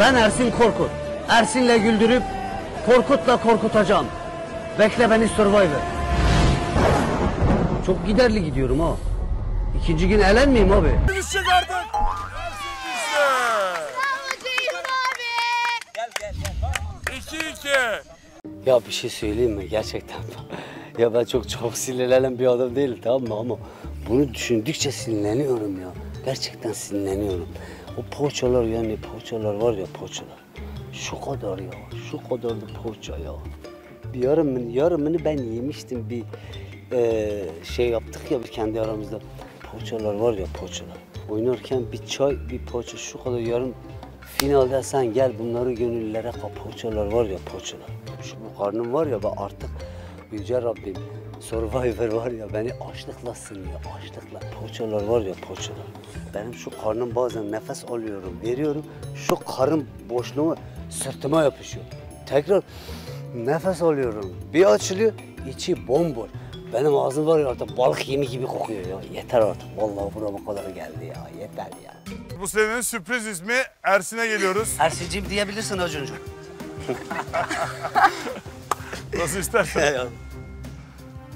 Ben Ersin Korkut. Ersin'le güldürüp Korkut'la korkutacağım. Bekle beni Survivor. Çok giderli gidiyorum ha. İkinci gün elenmeyeyim abi. Biz çıkardık. Ersin bizde. Sağlıcıyız abi. Gel gel gel. 2-2. Ya bir şey söyleyeyim mi gerçekten? Ya ben çok sinirlenen bir adam değilim, tamam mı, ama bunu düşündükçe sinirleniyorum ya. Gerçekten sinirleniyorum. O poğaçalar, yani poğaçalar var ya, poğaçalar. Şu kadar ya, şu kadardı poğaça ya. Bir yarımını ben yemiştim, bir şey yaptık ya bir kendi aramızda. Poğaçalar var ya, poğaçalar. Oynarken bir çay, bir poğaça, şu kadar yarım. Finalde sen gel bunları gönüllere kap, poğaçalar var ya, poğaçalar. Şu bu karnım var ya, ben artık Yüce Rabbim, Survivor var ya, beni açlıkla sınıyor, açlıkla. Poğaçalar var ya, poğaçalar. Benim şu karnım bazen nefes alıyorum, veriyorum. Şu karın boşluğu sırtıma yapışıyor. Tekrar nefes alıyorum, bir açılıyor, içi bomboş. Benim ağzım var ya artık balık yemi gibi kokuyor ya. Yeter artık, vallahi burama kadar geldi ya, yeter ya. Bu senenin sürpriz ismi Ersin'e geliyoruz. Ersin'cim diyebilirsin Acun'cum. Nasıl istersen.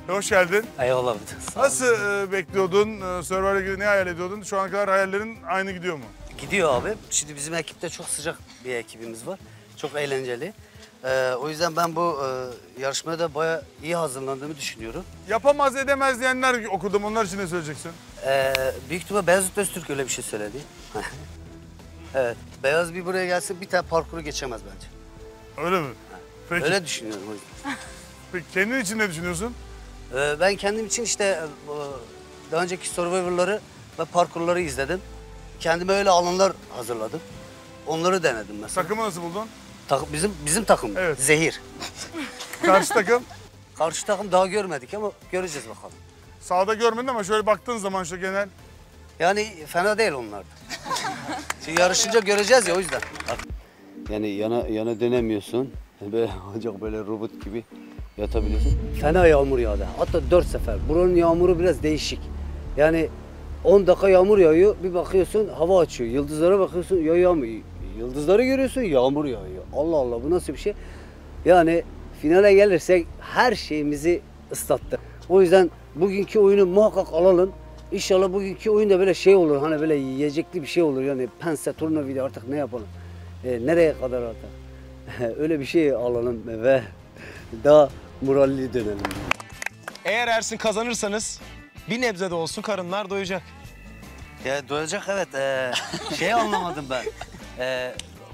Hoş geldin. Eyvallah. Nasıl bekliyordun? Survivor'a ilgili ne hayal ediyordun? Şu ana kadar hayallerin aynı gidiyor mu? Gidiyor abi. Şimdi bizim ekipte çok sıcak bir ekibimiz var. Çok eğlenceli. O yüzden ben bu yarışmaya da bayağı iyi hazırlandığımı düşünüyorum. Yapamaz edemez diyenler okudum. Onlar için ne söyleyeceksin? Büyük ihtimalle Beyazıt Öztürk öyle bir şey söyledi. Evet. Beyaz bir buraya gelse bir tane parkuru geçemez bence. Öyle mi? Peki. Öyle düşünüyorum o yüzden. Peki kendin için ne düşünüyorsun? Ben kendim için işte daha önceki Survivor'ları ve parkurları izledim. Kendime öyle alanlar hazırladım. Onları denedim mesela. Takımı nasıl buldun? Bizim takım. Evet. Zehir. Karşı takım? Karşı takım daha görmedik ama göreceğiz bakalım. Sağda görmedin ama şöyle baktığın zaman şu genel. Yani fena değil onlar. Şimdi yarışınca göreceğiz ya, o yüzden. Yani yana dönemiyorsun. Böyle ancak böyle robot gibi yatabiliyorsun. Fena yağmur yağdı. Hatta 4 sefer. Buranın yağmuru biraz değişik. Yani 10 dakika yağmur yağıyor, bir bakıyorsun hava açıyor. Yıldızlara bakıyorsun, yağmıyor. Yıldızları görüyorsun, yağmur yağıyor. Allah Allah, bu nasıl bir şey? Yani finale gelirsek her şeyimizi ıslattı. O yüzden bugünkü oyunu muhakkak alalım. İnşallah bugünkü oyunda böyle şey olur, hani böyle yiyecekli bir şey olur. Yani pense, tornavida, artık ne yapalım? Nereye kadar artık? Öyle bir şey alalım ve daha moralli dönelim. Eğer Ersin kazanırsanız bir nebze de olsun karınlar doyacak. Ya doyacak, evet. Şey anlamadım ben.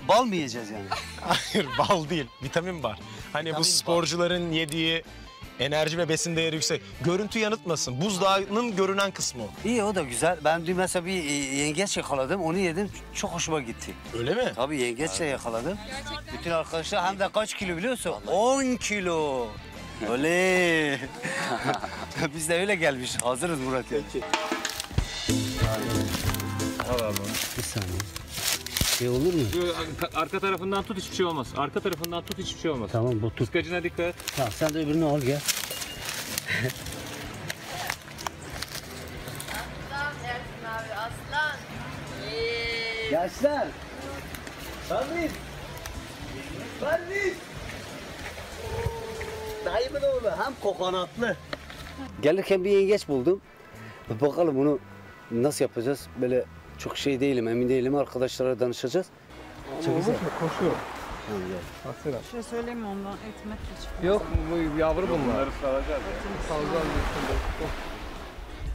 Bal mı yiyeceğiz yani? Hayır, bal değil. Vitamin var. Hani vitamin bu sporcuların var. Yediği enerji ve besin değeri yüksek. Görüntü yanıltmasın. Buzdağının görünen kısmı o. İyi, o da güzel. Ben dün mesela bir yengeç yakaladım, onu yedim. Çok hoşuma gitti. Öyle mi? Tabii, yengeçle yakaladım. Gerçekten. Bütün arkadaşlar, hem de kaç kilo biliyorsun? 10 kilo. Oley. Biz de öyle gelmiş. Hazırız Murat. Peki. Al abi. Bir saniye. Şey olur mu? Arka tarafından tut, hiçbir şey olmaz. Arka tarafından tut, hiçbir şey olmaz. Tamam, bu tut. Kıskacına dikkat et. Tamam, sen de öbürünü al gel. Aslan Ersin abi, aslan. Yaşlar. Barniz. Barniz. Dayımın oğlu, hem kokonatlı. Gelirken bir yengeç buldum. Bakalım bunu nasıl yapacağız? Böyle çok şey değilim, emin değilim. Arkadaşlara danışacağız. Çok güzel. Koşuyor. Aslında. Bir şey söyleyeyim mi ondan? Etmek hiç. Yok, bu yavru bunlar. Bunları salacağız. Salacağız.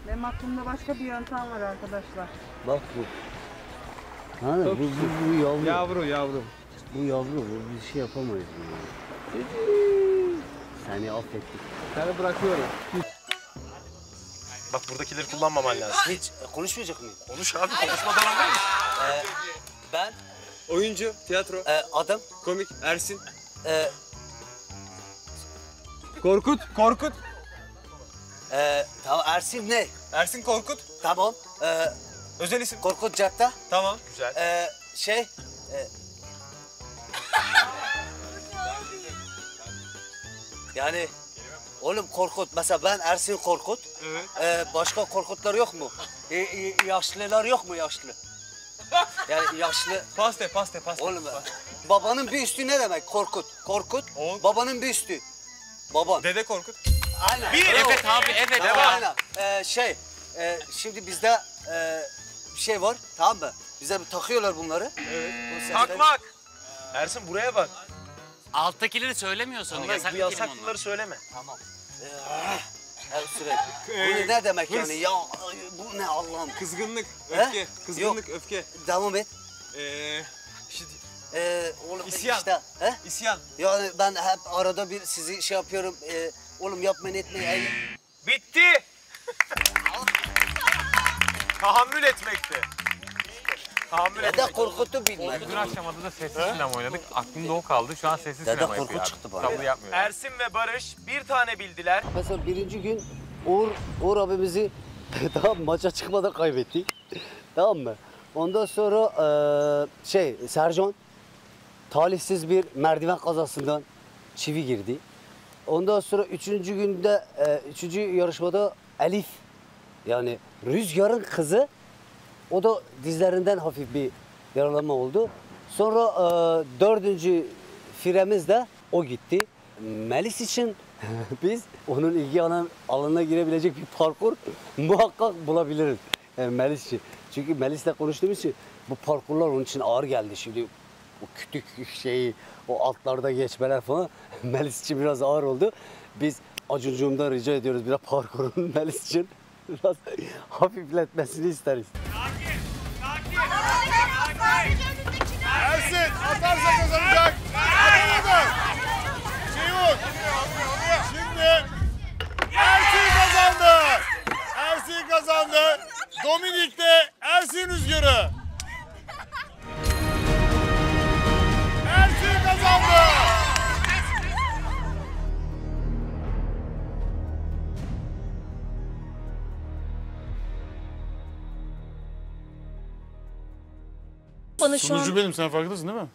Benim aklımda başka bir yöntem var arkadaşlar. Bak bu. Ha, bu yavru. Yavru. Bu yavru, bu bir şey yapamayız. Seni affettik. Seni bırakıyorum. Bak buradakileri kullanmaman lazım. Hiç konuşmayacak mıyım? Konuş abi, konuşmadan anlar mısın? Ben... Oyuncu, tiyatro. Adam. Komik, Ersin. Korkut. Tamam, Ersin ne? Ersin Korkut. Tamam. Özel isim. Korkut Cadda. Tamam, güzel. Yani... Oğlum Korkut, mesela ben Ersin Korkut, evet. Başka Korkutlar yok mu? Yaşlılar yok mu, yaşlı? Yani yaşlı... Paste, paste, paste. Oğlum paste. Babanın bir üstü ne demek? Korkut. Korkut, oğlum. Babanın bir üstü. Baban. Dede Korkut. Aynen. Bir, evet abi, evet. Tamam, aynen. Şimdi bizde bir şey var, tamam mı? Bize takıyorlar bunları. Evet. Takmak. Ersin buraya bak. Alttakileri söylemiyorsun. Bu yasaklıları söyleme. Tamam. Her sürekli. Bu ne demek hırs yani? Ya bu ne Allah'ım? Kızgınlık, öfke. He? Kızgınlık, yok, öfke. Devam et. Oğlum isyan. Işte, he? İsyan. Yani ben hep arada bir sizi şey yapıyorum. Oğlum yapmayın etmeyin. Bitti. Tahammül etmekti. Tahammül etmekti. Dede Korkut'u bilmedi. Dün akşam adına sessiz sinema oynadık. Aklımda o kaldı. Şu an sessiz sinema yapıyor. Dede Korkut çıktı bana. Ersin ve Barış bir tane bildiler. Mesela birinci gün Uğur abimizi tamam maça çıkmadan kaybetti. Tamam mı? Ondan sonra Sercan talihsiz bir merdiven kazasından çivi girdi. Ondan sonra üçüncü yarışmada Elif, yani Rüzgar'ın kızı, o da dizlerinden hafif bir yaralanma oldu. Sonra dördüncü firemiz de o gitti. Melis için biz onun ilgi alanına girebilecek bir parkur muhakkak bulabiliriz Melis için. Çünkü Melis'le konuştuğumuz için bu parkurlar onun için ağır geldi şimdi. O kütük şeyi, o altlarda geçmeler falan Melis için biraz ağır oldu. Biz Acuncuğum'dan rica ediyoruz biraz parkurun Melis için biraz hafifletmesini isteriz. Sakin, sakin, sakin. Ersin, atarsa kazanacak. Atarsa. Çivuk. Şimdi Ersin kazandı. Ersin kazandı. Dominik'te Ersin Rüzgarı. Ersin kazandı. Sunucu benim, sen farkındasın değil mi?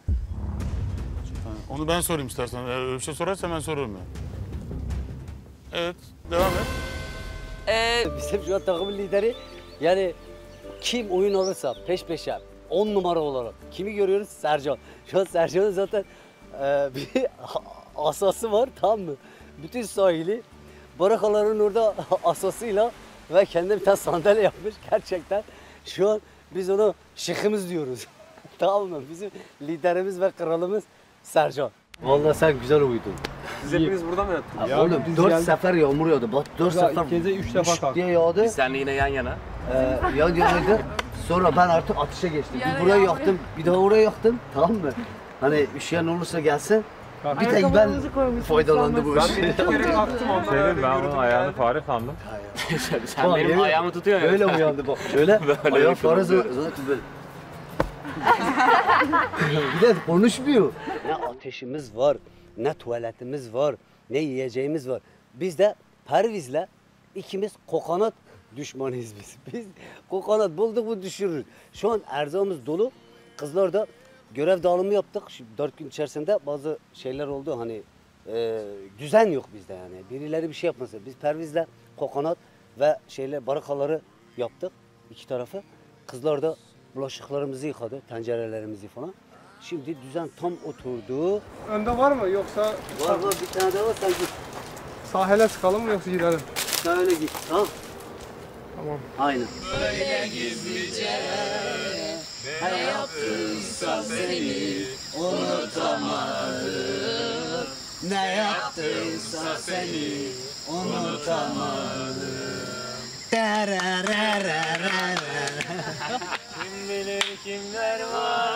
Onu ben sorayım istersen. Eğer öyle bir şey sorarsan ben sorarım ya. Evet, devam et. Bizim şu an takımın lideri, yani kim oyun alırsa peş peşe 10 numara olarak kimi görüyoruz? Sercan. Şu an Sercan'ın zaten bir asası var, tam mı? Bütün sahili barakaların orada asasıyla ve kendine bir tane sandalye yapmış gerçekten. Şu an biz onu şıkımız diyoruz. Tamam mı? Bizim liderimiz ve kralımız Sercan. Vallahi sen güzel uyudun. Siz hepiniz burada mı yattınız? Ya oğlum 4 sefer yağmur yağdı. Bak 4 sefer. İkinize 3 defa kalktı. Biz seninle yine yan yana. Yan yanaydı. Sonra ben artık atışa geçtim. Bir buraya yaktım, bir daha oraya yaktım. Tamam mı? Hani üşüyen olursa gelsin. Bir tek ben faydalandı bu işe. Ben bir kere kalktım ondan öyle. Ben onun ayağını fare sandım. Sen benim ayağımı tutuyorsun. Öyle uyandı bak. Şöyle ayağı fare zaten böyle. Bir de konuşmuyor. Ne ateşimiz var, ne tuvaletimiz var, ne yiyeceğimiz var. Biz de Perviz'le ikimiz kokonat düşmanıyız biz. Biz kokonat bulduk mu düşürürüz. Şu an erzağımız dolu. Kızlar da görev dağılımı yaptık. Şimdi 4 gün içerisinde bazı şeyler oldu. Hani düzen yok bizde yani. Birileri bir şey yapmasın. Biz Perviz'le kokonat ve barakaları yaptık. 2 tarafı. Kızlar da bulaşıklarımızı yıkadı, tencerelerimizi falan. Şimdi düzen tam oturdu. Önde var mı yoksa? Var bir tane daha var, sen git. Sahile çıkalım mı yoksa gidelim? Sahile git, tamam. Tamam. Aynen. Böyle gizlice ne yaptınsa seni unutamadım. Ne yaptınsa seni unutamadım. Kim bilir kimler var.